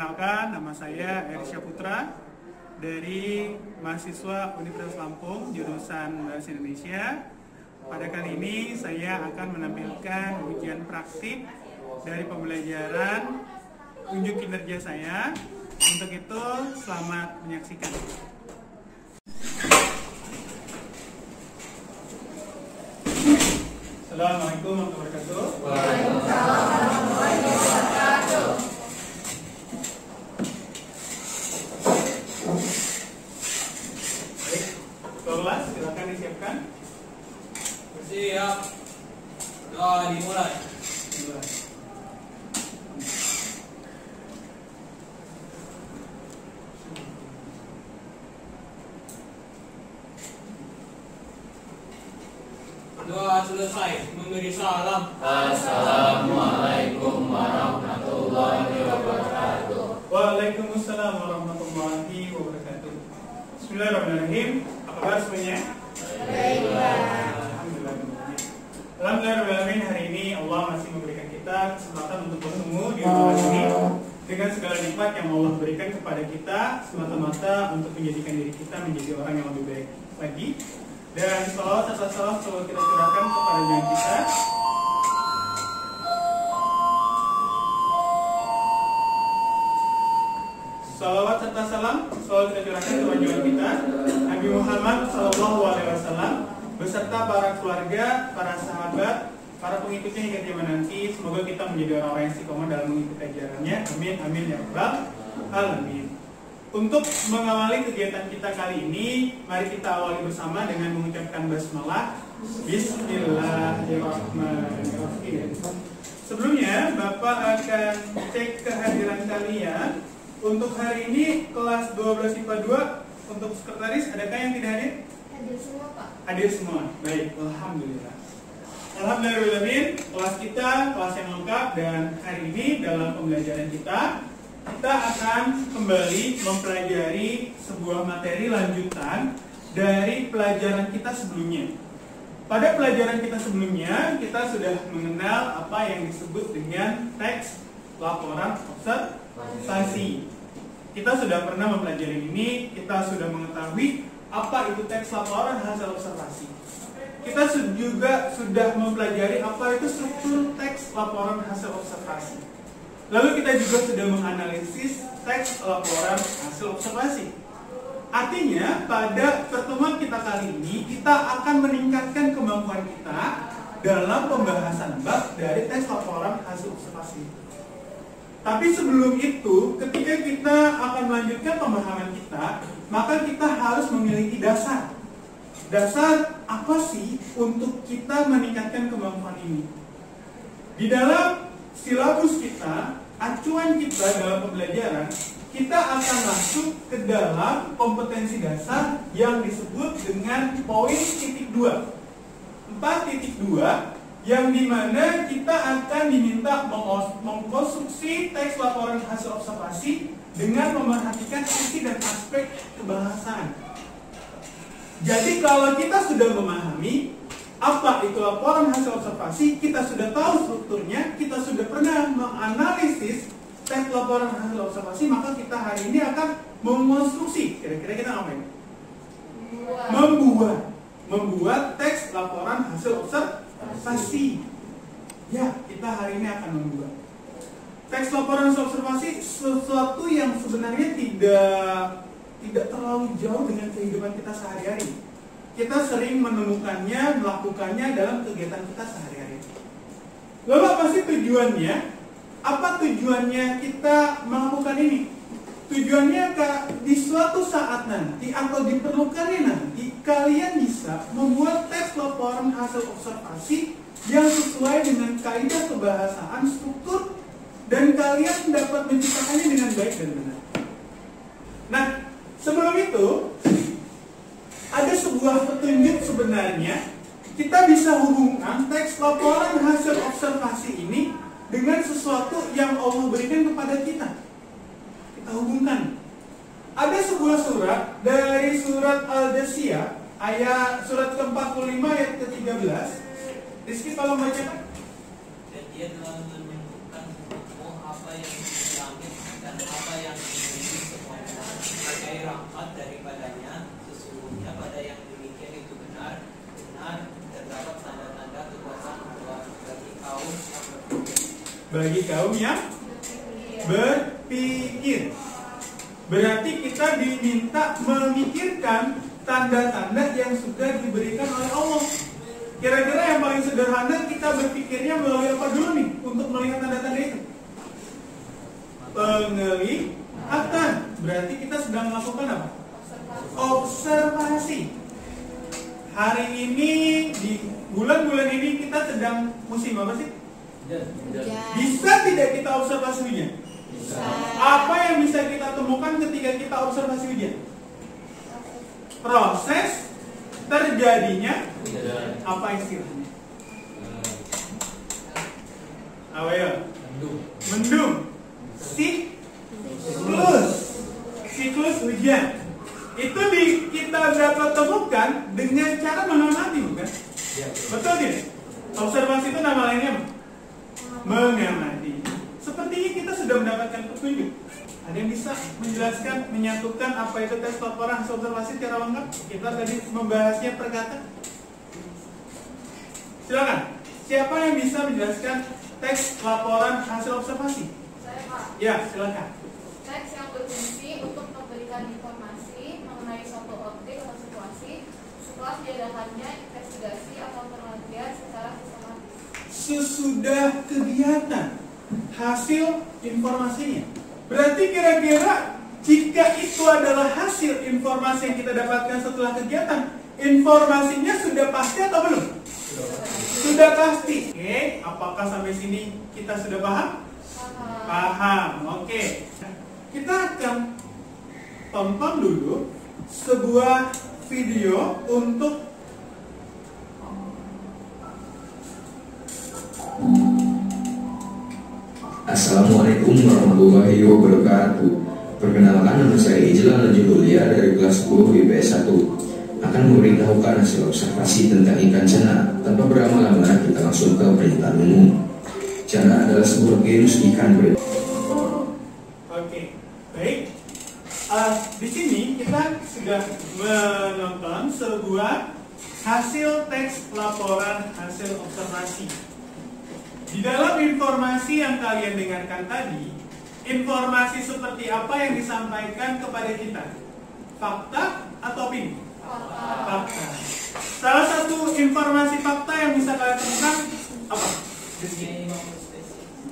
Perkenalkan, nama saya Erisya Putra dari mahasiswa Universitas Lampung jurusan Bahasa Indonesia. Pada kali ini saya akan menampilkan ujian praktik dari pembelajaran unjuk kinerja saya. Untuk itu, selamat menyaksikan. Assalamualaikum warahmatullahi wabarakatuh. Waalaikumsalam warahmatullahi wabarakatuh. Baik, kelas silakan disiapkan. Siap. Sudah dimulai. Doa selesai, memberi salam. Assalamualaikum warahmatullahi wabarakatuh. Waalaikumsalam warahmatullahi wabarakatuh. Bismillahirrahmanirrahim. Apa kabar semuanya? Baik. Alhamdulillah. Alhamdulillah hari ini Allah masih memberikan kita kesempatan untuk bertemu di ruangan ini dengan segala nikmat yang Allah berikan kepada kita semata-mata untuk menjadikan diri kita menjadi orang yang lebih baik lagi. Dan salawat serta salam selalu kita curahkan kepada yang kita. Salawat serta salam selalu kita curahkan kepada yang kita, Nabi Muhammad SAW beserta para keluarga, para sahabat, para pengikutnya hingga zaman nanti. Semoga kita menjadi orang-orang yang istiqomah dalam mengikuti ajarannya. Amin, amin ya rabbal alamin. Untuk mengawali kegiatan kita kali ini, mari kita awali bersama dengan mengucapkan basmalah. Bismillahirrahmanirrahim. Sebelumnya, Bapak akan cek kehadiran kalian. Untuk hari ini, kelas 12 IPA 2, untuk sekretaris, adakah yang tidak hadir? Hadir semua, Pak. Hadir semua, baik. Alhamdulillah. Alhamdulillah, kelas kita, kelas yang lengkap. Dan hari ini, dalam pembelajaran kita akan kembali mempelajari sebuah materi lanjutan dari pelajaran kita sebelumnya. Pada pelajaran kita sebelumnya, kita sudah mengenal apa yang disebut dengan teks laporan observasi. Kita sudah pernah mempelajari ini, kita sudah mengetahui apa itu teks laporan hasil observasi. Kita juga sudah mempelajari apa itu struktur teks laporan hasil observasi. Lalu kita juga sudah menganalisis teks laporan hasil observasi. Artinya, pada pertemuan kita kali ini, kita akan meningkatkan kemampuan kita dalam pembahasan bab dari teks laporan hasil observasi. Tapi sebelum itu, ketika kita akan melanjutkan pemahaman kita, maka kita harus memiliki dasar. Dasar apa sih untuk kita meningkatkan kemampuan ini? Di dalam silabus kita, acuan kita dalam pembelajaran, kita akan masuk ke dalam kompetensi dasar yang disebut dengan poin titik 2, 4.2, yang dimana kita akan diminta mengkonstruksi teks laporan hasil observasi dengan memerhatikan sisi dan aspek kebahasaan. Jadi kalau kita sudah memahami apa itu laporan hasil observasi, kita sudah tahu strukturnya, kita sudah pernah menganalisis teks laporan hasil observasi, maka kita hari ini akan mengonstruksi. Kira-kira kita ngapain? Membuat teks laporan hasil observasi. Ya, kita hari ini akan membuat teks laporan hasil observasi, sesuatu yang sebenarnya tidak terlalu jauh dengan kehidupan kita sehari-hari. Kita sering menemukannya, melakukannya dalam kegiatan kita sehari-hari. Lalu apa sih tujuannya? Apa tujuannya kita melakukan ini? Tujuannya di suatu saat nanti atau diperlukannya nanti, kalian bisa membuat teks laporan hasil observasi yang sesuai dengan kaidah kebahasaan struktur, dan kalian dapat menciptakannya dengan baik dan benar. Nah, sebelum itu, ada sebuah petunjuk sebenarnya. Kita bisa hubungkan teks laporan hasil observasi ini dengan sesuatu yang Allah berikan kepada kita. Kita hubungkan. Ada sebuah surat dari surat Al-Jasiyah, ayat surat ke-45 ayat ke-13. Rizky kalau baca. Dan dia telah menunjukkan untukmu apa yang di langit dan apa yang dimiliki semuanya sebagai rahmat daripadanya. Sesungguhnya pada yang demikian itu benar, terdapat tanda-tanda kekuasaan Allah bagi kaum yang berpikir. Berarti kita diminta memikirkan tanda-tanda yang sudah diberikan oleh Allah. Kira-kira yang paling sederhana kita berpikirnya melalui apa dulu nih untuk melihat tanda-tanda itu? Penglihatan. Berarti kita sedang melakukan apa? Observasi. Hari ini, di bulan-bulan ini kita sedang musim apa sih? Bisa tidak kita observasi hujan? Bisa. Apa yang bisa kita temukan ketika kita observasi hujan? Proses terjadinya apa istilahnya? Mendung. Siklus hujan itu kita dapat temukan dengan cara mengamati, bukan? Betul tidak? Observasi itu nama lainnya mengamati. Sepertinya kita sudah mendapatkan petunjuk. Ada yang bisa menjelaskan, menyatukan apa itu tes laporan observasi secara lengkap? Kita tadi membahasnya per kata. Silakan. Siapa yang bisa menjelaskan teks laporan hasil observasi? Saya, Pak. Ya, silakan. Teks yang berfungsi untuk memberikan informasi mengenai suatu objek atau situasi setelah diadakannya investigasi atau penelitian secara sistematis. Sesudah kegiatan hasil informasinya. Berarti kira-kira jika itu adalah hasil informasi yang kita dapatkan setelah kegiatan, informasinya sudah pasti atau belum? Sudah pasti. Oke, apakah sampai sini kita sudah paham? Paham. Oke. Kita akan tonton dulu sebuah video untuk Assalamualaikum warahmatullahi wabarakatuh. Perkenalkan, nama saya Hijla Najmulia dari kelas 10 IPS 1. Akan memberitahukan hasil observasi tentang ikan channa. Tanpa berlama-lama kita langsung ke perintahan umum. Channa adalah sebuah genus ikan berbeda. Oke, baik. Di sini kita sudah menonton sebuah hasil teks laporan hasil observasi. Di dalam informasi yang kalian dengarkan tadi, informasi seperti apa yang disampaikan kepada kita? Fakta atau opini? Fakta. Salah satu informasi fakta yang bisa kalian temukan apa?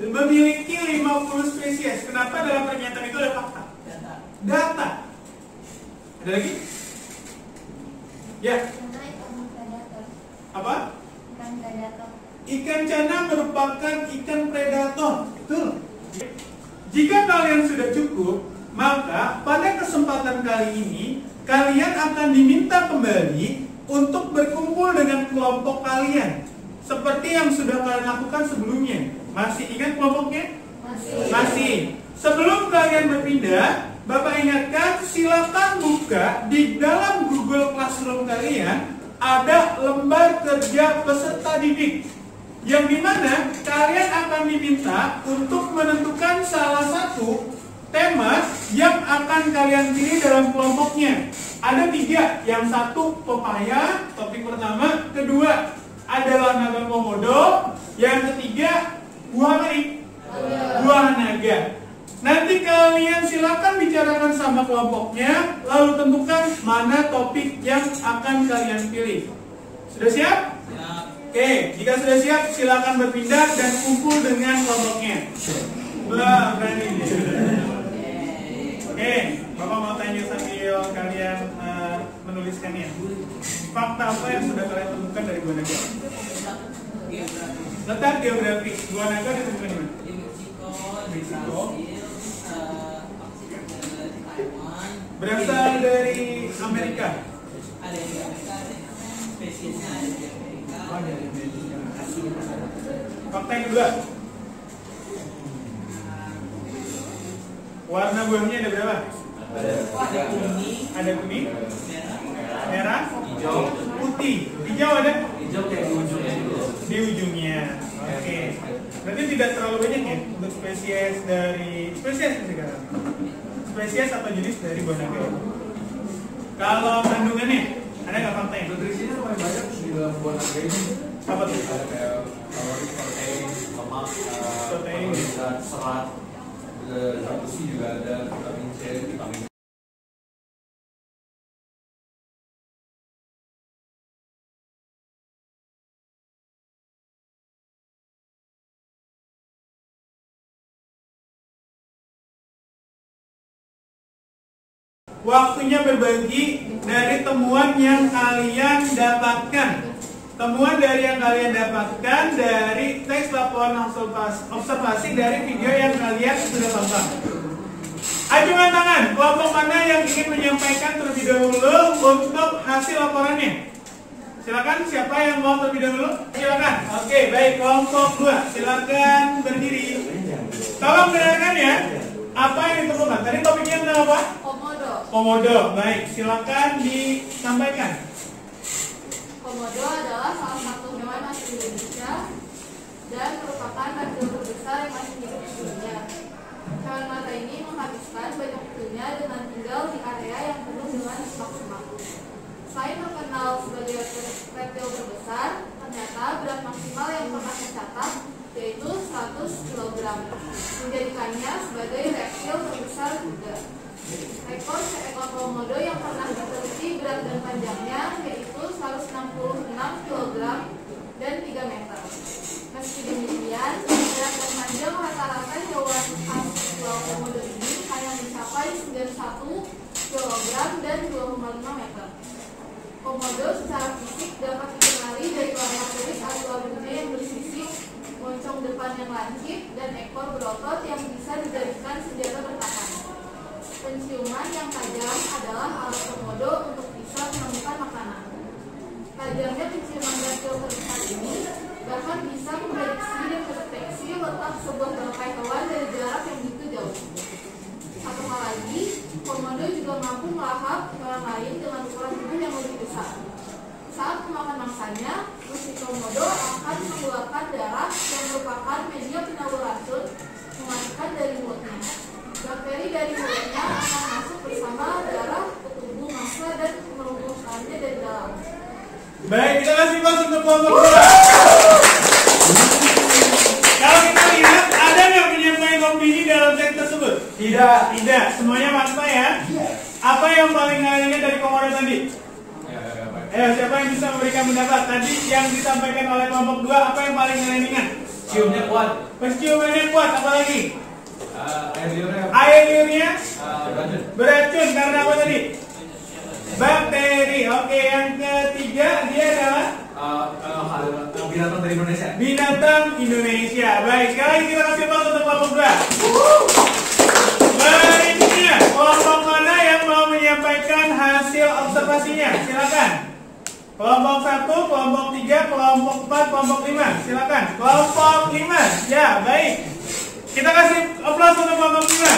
Memiliki 50 spesies. Kenapa dalam pernyataan itu ada fakta? Data. Ada lagi? Ya. Apa? Ikan channa merupakan ikan predator. Betul. Jika kalian sudah cukup, maka pada kesempatan kali ini kalian akan diminta kembali untuk berkumpul dengan kelompok kalian, seperti yang sudah kalian lakukan sebelumnya. Masih ingat kelompoknya? Masih. Sebelum kalian berpindah, Bapak ingatkan silakan buka di dalam Google Classroom kalian ada lembar kerja peserta didik, yang dimana kalian akan diminta untuk menentukan salah satu tema yang akan kalian pilih dalam kelompoknya. Ada tiga, yang satu pepaya, topik pertama, kedua adalah naga komodo, yang ketiga buah naga. Nanti kalian silakan bicarakan sama kelompoknya, lalu tentukan mana topik yang akan kalian pilih. Sudah siap? Ya. Oke, jika sudah siap silakan berpindah dan kumpul dengan kelompoknya. Berani. Oke, Bapak mau tanya sambil kalian menuliskannya. Fakta apa yang sudah kalian temukan dari buah naga? Letak geografi. Buah naga ditemukan di mana? Di Meksiko. Berasal dari Amerika. Ada di Amerika, spesiesnya ada di Amerika. Fakta yang kedua, warna buahnya ada berapa? Ada kuning, merah, hijau, putih. Hijau ada? Hijau di ujungnya. Oke. Berarti tidak terlalu banyak ya untuk spesies dari spesies sekarang. Spesies atau jenis dari buah. Kalau kandungannya, ada nggak fakta? Nutrisinya lumayan banyak di dalam buah naga ini. Apa tuh? Ada kayak protein, lemak, protein, serat, zat besi juga ada, vitamin C, vitamin D. Waktunya berbagi dari temuan yang kalian dapatkan. Temuan dari yang kalian dapatkan dari teks laporan observasi dari video yang kalian sudah tonton. Ajukan tangan, kelompok mana yang ingin menyampaikan terlebih dahulu untuk hasil laporannya? Silakan, siapa yang mau terlebih dahulu? Silakan. Oke, baik, kelompok 2. Silakan berdiri. Tolong dengarkan ya. Apa yang ditemukan? Tadi topiknya tentang apa? Komodo. Komodo, baik. Silakan disampaikan. Komodo adalah salah satu hewan asli Indonesia dan merupakan reptil terbesar yang masih hidup di dunia. Hewan mata ini menghabiskan banyak waktunya dengan tinggal di area yang penuh dengan semak-semak. Selain terkenal sebagai reptil terbesar, ternyata berat maksimal yang pernah tercatat yaitu 100 kg, menjadikannya sebagai reptil terbesar juga. Rekor seekor komodo yang pernah diteliti berat dan panjangnya yaitu 166 kg dan 3 meter. Meski demikian, berat dan panjang rata-rata hewan asli pulau Komodo ini hanya mencapai 91 kg dan 2,5 meter. Komodo secara fisik dapat dikenali dari warna kulit atau bentuknya yang bersisik, moncong depan yang lancip, dan ekor berotot yang bisa dijadikan senjata bertahan. Penciuman yang tajam adalah alat komodo untuk bisa menemukan makanan. Tajamnya penciuman reptil terbesar ini bahkan bisa memprediksi dan mendeteksi letak sebuah bangkai hewan dari jarak yang begitu jauh. Satu hal lagi, komodo juga mampu melahap hewan lain dengan ukuran tubuh yang lebih besar. Saat memakan mangsanya, kucing komodo akan mengeluarkan darah yang merupakan media penawar racun mengalir dari mulutnya. Bakteri dari mulutnya akan masuk bersama darah ke tubuh mangsa dan merumuskannya dari dalam. Baik, kita kasih pas untuk kelompok 2. Kalau kita lihat, ada nggak penyampaian opini dalam teks tersebut? Tidak. Tidak, semuanya fakta ya? Iya. Apa yang paling kalian lihat dari komodo tadi? Ayo, siapa yang bisa memberikan pendapat? Tadi yang disampaikan oleh kelompok 2, apa yang paling kalian ingat? Ciumnya kuat. Penciumannya kuat, apa lagi? Air liurnya? Beracun, karena apa tadi? Bakteri. Oke, yang ketiga dia adalah? Binatang dari Indonesia. Binatang Indonesia. Baik, sekarang kita kasih tepuk untuk kelompok 2. Berikutnya, kelompok mana yang mau menyampaikan hasil observasinya? Silakan. Kelompok 1, kelompok 3, kelompok 4, kelompok 5. Silakan. Kelompok 5. Ya, baik. Kita kasih aplaus untuk kelompok 5.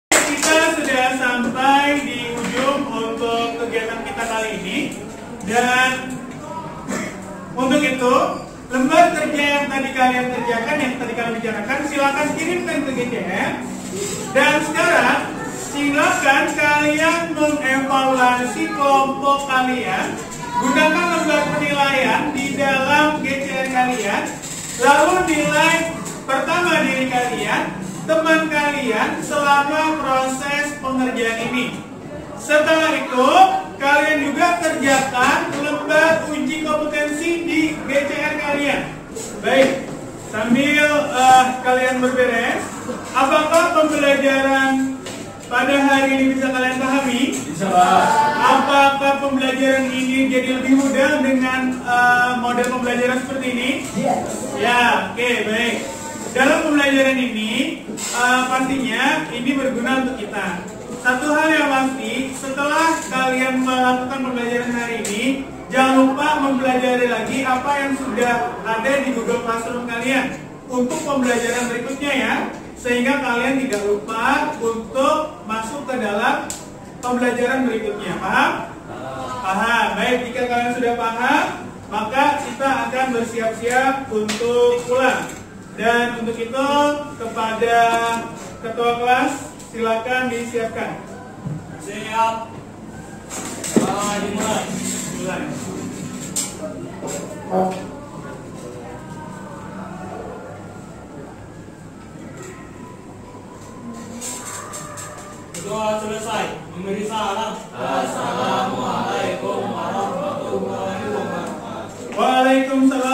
Kita sudah sampai di ujung untuk kegiatan kita kali ini. Dan untuk itu, lembar kerja yang tadi kalian kerjakan, yang tadi kalian bicarakan, silakan kirimkan ke GCM. Dan sekarang, silakan kalian mengevaluasi kelompok kalian. Gunakan lembar penilaian di dalam GCM kalian. Lalu nilai pertama diri kalian, teman kalian selama proses pengerjaan ini. Setelah itu, kalian juga kerjakan lembar uji kompetensi di GCR kalian. Baik, sambil kalian berberes, apakah pembelajaran pada hari ini bisa kalian pahami? Bisa. Apakah pembelajaran ini jadi lebih mudah dengan model pembelajaran seperti ini? Yes. Ya, oke, baik. Dalam pembelajaran ini, pastinya ini berguna untuk kita. Satu hal yang pasti, setelah kalian melakukan pembelajaran hari ini, jangan lupa mempelajari lagi apa yang sudah ada di Google Classroom kalian untuk pembelajaran berikutnya ya, sehingga kalian tidak lupa untuk masuk ke dalam pembelajaran berikutnya. Paham? Paham. Baik, jika kalian sudah paham, maka kita akan bersiap-siap untuk pulang. Dan untuk itu, kepada ketua kelas, silakan disiapkan. Siap. Dimulai. Kedua selesai memberi salam. Assalamualaikum warahmatullahi wabarakatuh. Waalaikumsalam.